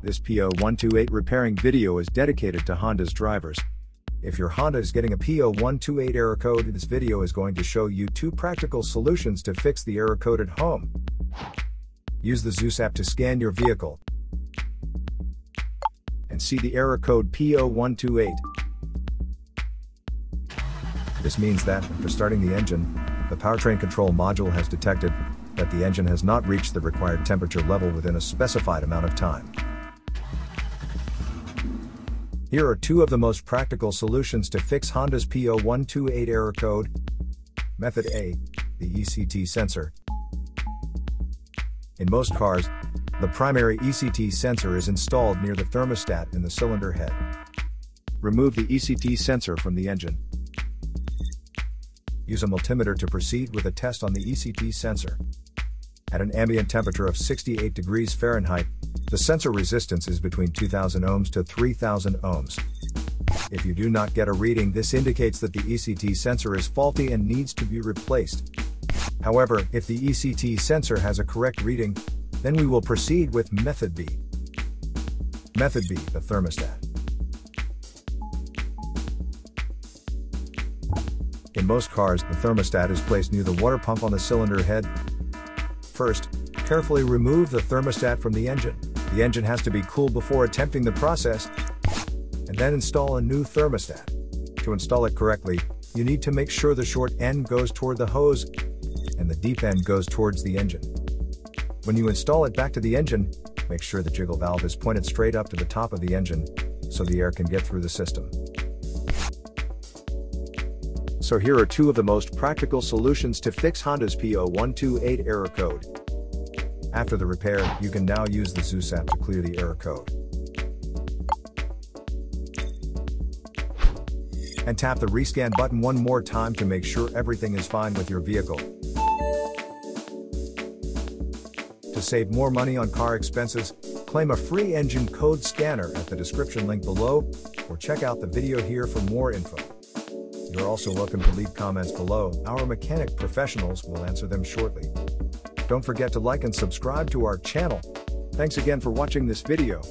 This P0128 repairing video is dedicated to Honda's drivers. If your Honda is getting a P0128 error code, this video is going to show you two practical solutions to fix the error code at home. Use the ZUS app to scan your vehicle and see the error code P0128. This means that, for starting the engine, the powertrain control module has detected that the engine has not reached the required temperature level within a specified amount of time. Here are two of the most practical solutions to fix Honda's P0128 error code. Method A, the ECT sensor. In most cars, the primary ECT sensor is installed near the thermostat in the cylinder head. Remove the ECT sensor from the engine. Use a multimeter to proceed with a test on the ECT sensor. At an ambient temperature of 68 degrees Fahrenheit, the sensor resistance is between 2,000 ohms to 3,000 ohms. If you do not get a reading, this indicates that the ECT sensor is faulty and needs to be replaced. However, if the ECT sensor has a correct reading, then we will proceed with method B. Method B, the thermostat. In most cars, the thermostat is placed near the water pump on the cylinder head. First, carefully remove the thermostat from the engine. The engine has to be cool before attempting the process, and then install a new thermostat. To install it correctly, you need to make sure the short end goes toward the hose and the deep end goes towards the engine. When you install it back to the engine, make sure the jiggle valve is pointed straight up to the top of the engine so the air can get through the system. So here are two of the most practical solutions to fix Honda's P0128 error code. After the repair, you can now use the ZUS app to clear the error code and tap the rescan button one more time to make sure everything is fine with your vehicle. To save more money on car expenses, claim a free engine code scanner at the description link below, or check out the video here for more info. You're also welcome to leave comments below. Our mechanic professionals will answer them shortly. Don't forget to like and subscribe to our channel. Thanks again for watching this video.